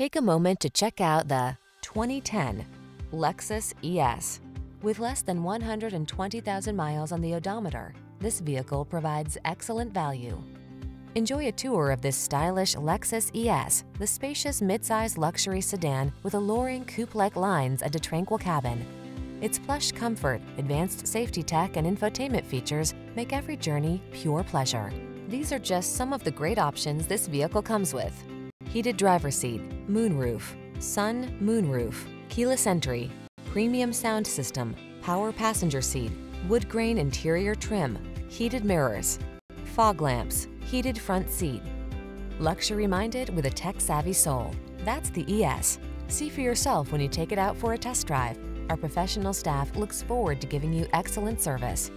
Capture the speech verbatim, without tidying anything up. Take a moment to check out the twenty ten Lexus E S. With less than one hundred twenty thousand miles on the odometer, this vehicle provides excellent value. Enjoy a tour of this stylish Lexus E S, the spacious midsize luxury sedan with alluring coupe-like lines and a tranquil cabin. Its plush comfort, advanced safety tech, and infotainment features make every journey pure pleasure. These are just some of the great options this vehicle comes with: heated driver's seat, moonroof, sun moonroof, keyless entry, premium sound system, power passenger seat, wood grain interior trim, heated mirrors, fog lamps, heated front seat. Luxury-minded with a tech-savvy soul. That's the E S. See for yourself when you take it out for a test drive. Our professional staff looks forward to giving you excellent service.